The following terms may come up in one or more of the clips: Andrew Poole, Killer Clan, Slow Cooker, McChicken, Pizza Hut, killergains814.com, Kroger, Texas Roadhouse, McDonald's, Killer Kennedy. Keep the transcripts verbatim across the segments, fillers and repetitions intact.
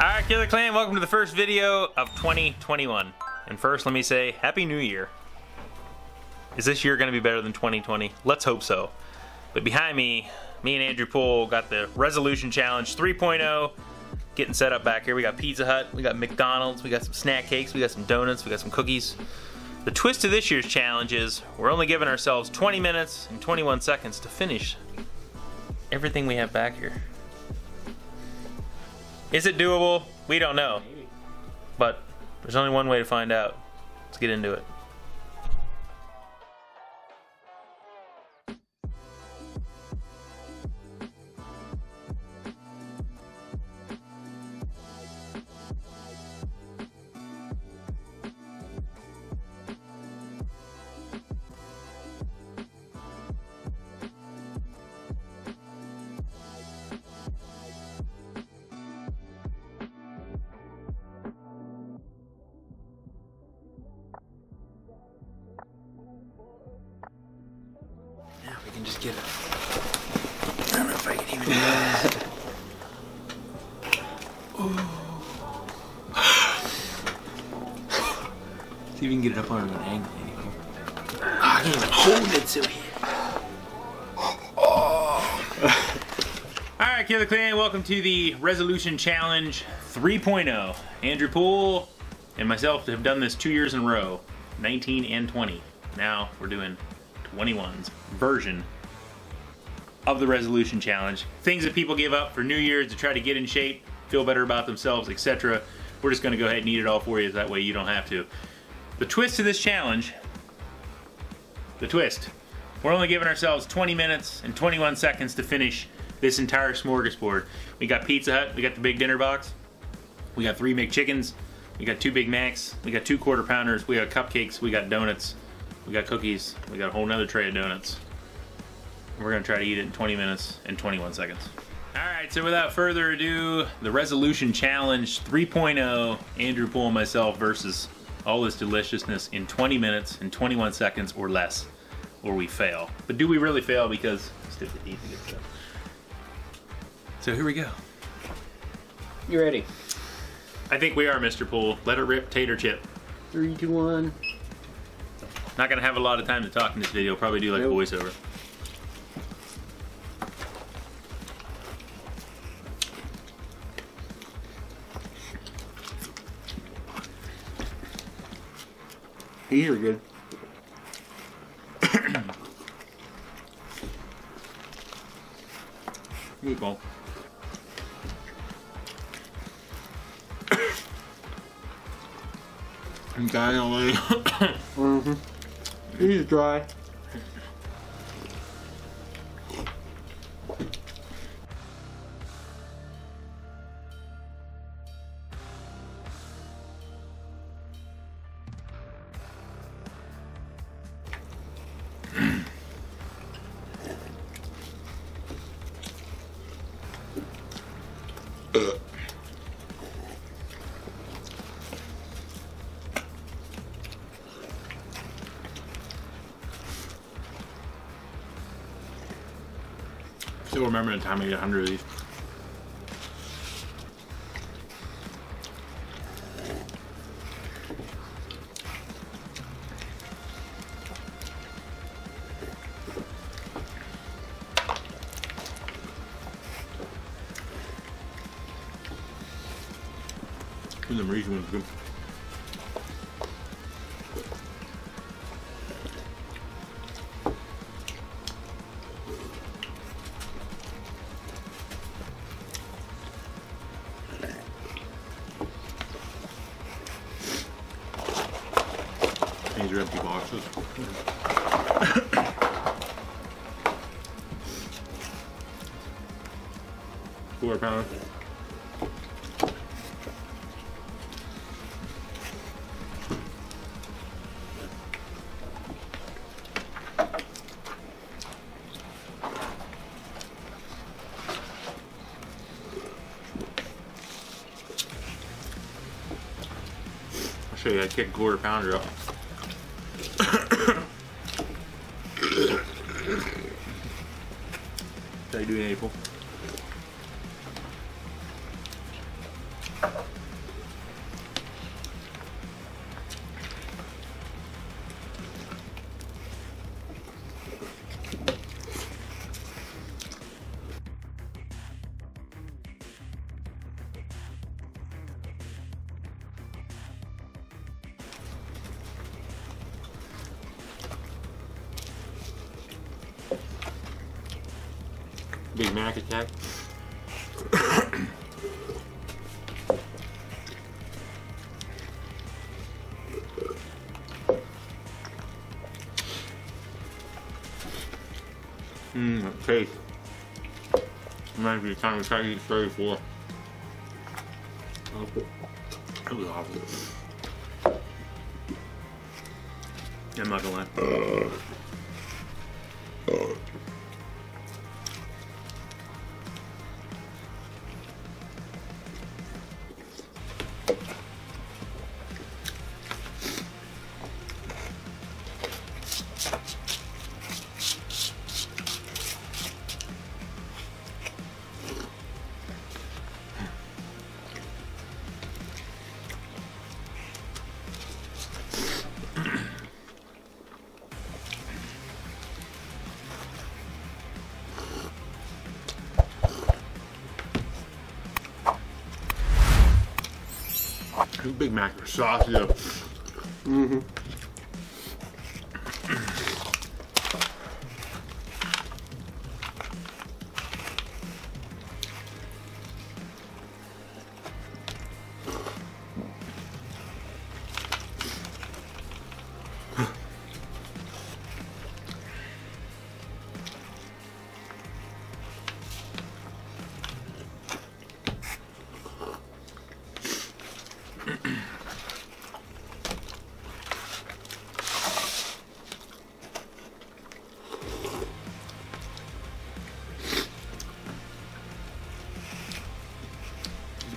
Alright, Killer Clan, welcome to the first video of twenty twenty-one. And first, let me say, Happy New Year. Is this year going to be better than twenty twenty? Let's hope so. But behind me, me and Andrew Poole got the Resolution Challenge three point oh getting set up back here. We got Pizza Hut, we got McDonald's, we got some snack cakes, we got some donuts, we got some cookies. The twist to this year's challenge is we're only giving ourselves twenty minutes and twenty-one seconds to finish everything we have back here. Is it doable? We don't know. But there's only one way to find out. Let's get into it. I can just get it. I don't know if I can even do that. See if you can get it up on an angle. Oh, I can't even hold it to here. Oh. Alright, Killer Clan, welcome to the Resolution Challenge three point oh. Andrew Poole and myself have done this two years in a row, nineteen and twenty. Now we're doing twenty-one's version of the Resolution Challenge. Things that people give up for New Year's to try to get in shape, feel better about themselves, et cetera. We're just gonna go ahead and eat it all for you, that way you don't have to. The twist to this challenge, the twist, we're only giving ourselves twenty minutes and twenty-one seconds to finish this entire smorgasbord. We got Pizza Hut, we got the big dinner box, we got three McChickens, we got two Big Macs, we got two Quarter Pounders, we got cupcakes, we got donuts, we got cookies, we got a whole nother tray of donuts. We're gonna try to eat it in twenty minutes and twenty-one seconds. All right, so without further ado, the Resolution Challenge three point oh, Andrew Poole and myself versus all this deliciousness in twenty minutes and twenty-one seconds or less, or we fail. But do we really fail? Because it's difficult to eat the good stuff. So here we go. You ready? I think we are, Mister Poole. Let it rip, tater chip. Three, two, one. Not gonna have a lot of time to talk in this video. Probably do like nope. a voiceover. These are good. Good ball. I'm dying already. Mm-hmm. These are dry. I still remember the time I ate a hundred of these. The reason was good. These are empty boxes. Quarter pounder. I'll show you how to kick a quarter pounder up. That's how you do in April. Big Mac attack. Mmm, that taste. Reminds me of the time I tried to eat furry before. It was awful. I'm not gonna lie. Uh, uh. Big Mac or sauce, yeah. Mm-hmm.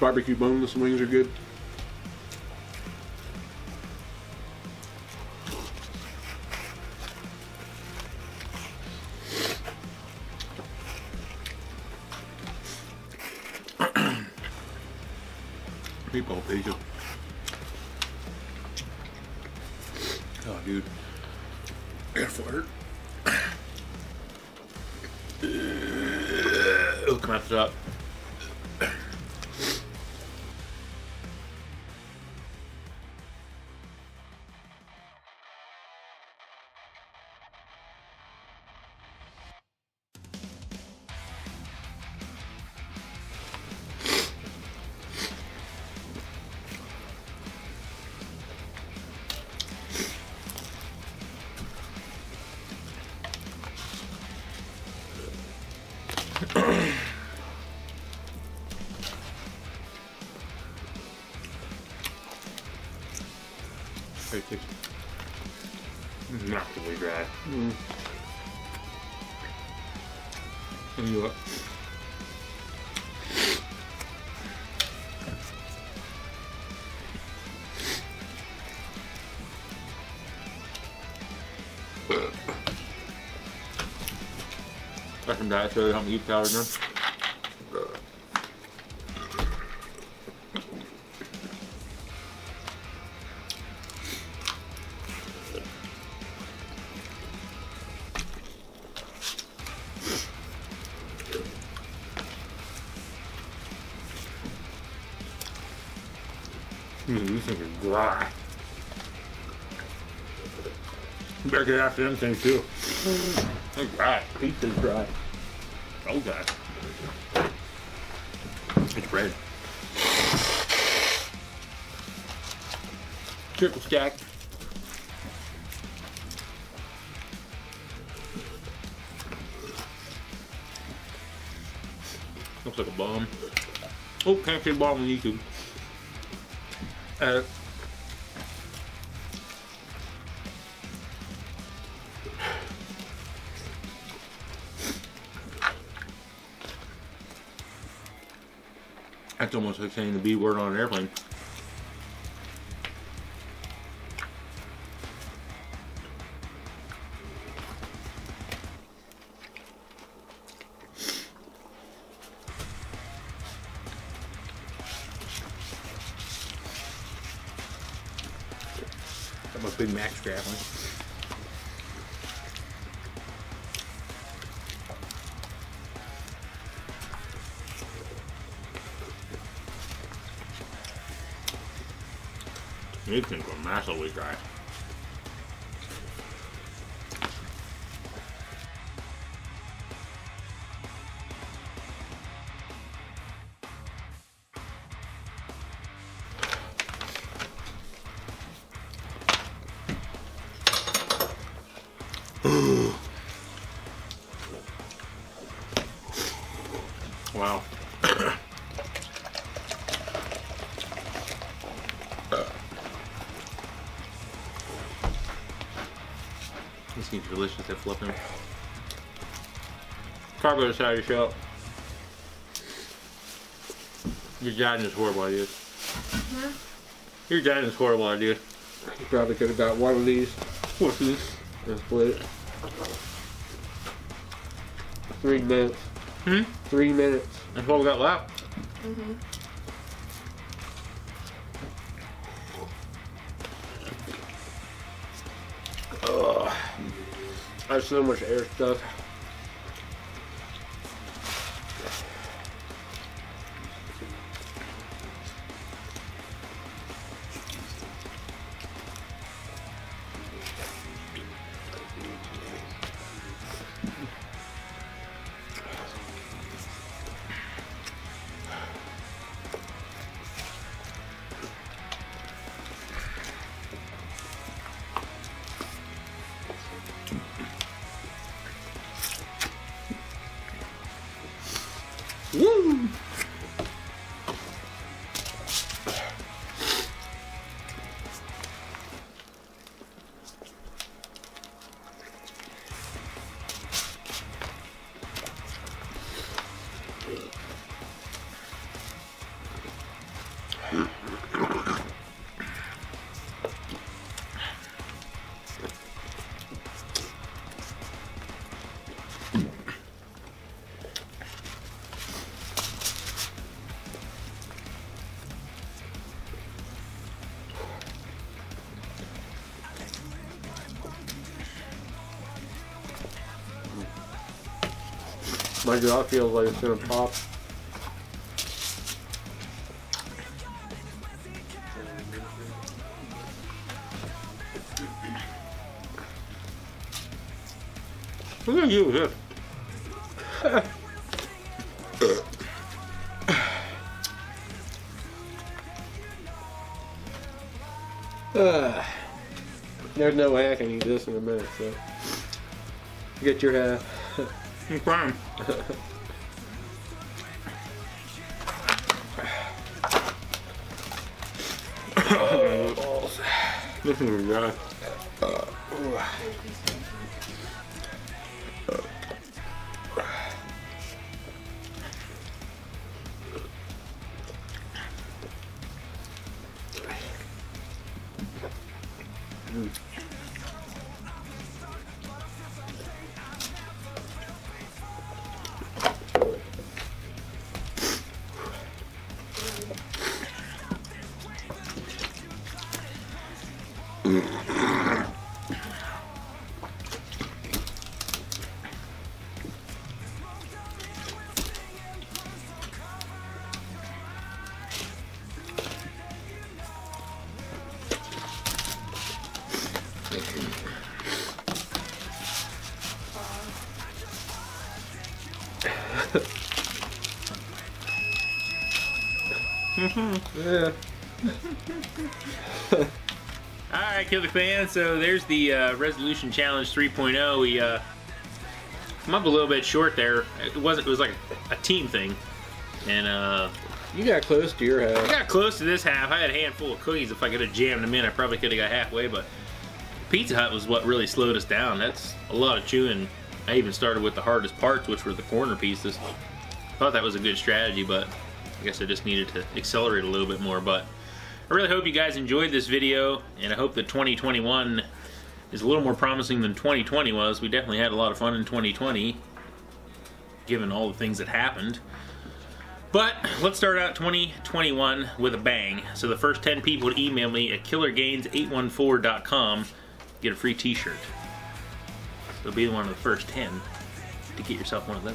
Barbecue boneless wings are good. Meatball pizza. Oh, dude. Air flutter. It'll come after that. Massively dry. Mm. And you look. Got some dietary help me eat powder now. Dude, these things are dry. You better get after them things too. They're dry. Pizza's dry. Oh god. It's bread. Triple stack. Looks like a bomb. Oh, can't see a bomb on YouTube. Uh, that's almost like saying the B word on an airplane. I'm a Big Mac grabber. These things are massively dry. Wow. This seems delicious, they're flipping. Cargo is how you show up. Your dad is horrible ideas. Huh? Your dad is horrible ideas. You probably could have got one of these. What's this? And split it. Three minutes. Hmm? Three minutes. That's what we got left. Mm-hmm. Ugh. I have so much air stuff. Woo! My jaw feels like it's gonna pop. Look at you here. uh, there's no way I can eat this in a minute, so get your half. I'm fine. Oh, balls. This is dry. Uh, mm. Yeah. Alright, Killer Clan, so there's the uh, Resolution Challenge three point oh. We uh, I'm up a little bit short there. It wasn't it was like a, a team thing. And uh you got close to your half. I got close to this half. I had a handful of cookies. If I could have jammed them in, I probably could have got halfway, but Pizza Hut was what really slowed us down. That's a lot of chewing. I even started with the hardest parts, which were the corner pieces. I thought that was a good strategy, but I guess I just needed to accelerate a little bit more. But I really hope you guys enjoyed this video, and I hope that twenty twenty-one is a little more promising than twenty twenty was. We definitely had a lot of fun in twenty twenty, given all the things that happened. But let's start out twenty twenty-one with a bang. So the first ten people to email me at killer gains eight one four dot com get a free t-shirt. So be one of the first ten to get yourself one of those.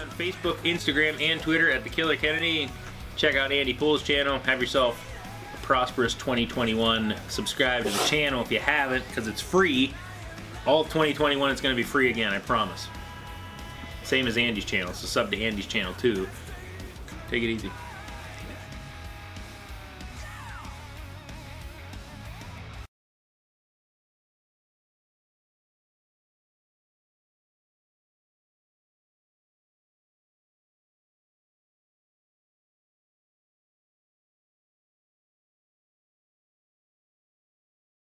On Facebook, Instagram, and Twitter at the Killer Kennedy. Check out Andy Poole's channel. Have yourself a prosperous twenty twenty-one. Subscribe to the channel if you haven't, because it's free. All twenty twenty-one it's going to be free again, I promise. Same as Andy's channel, so sub to Andy's channel too. Take it easy.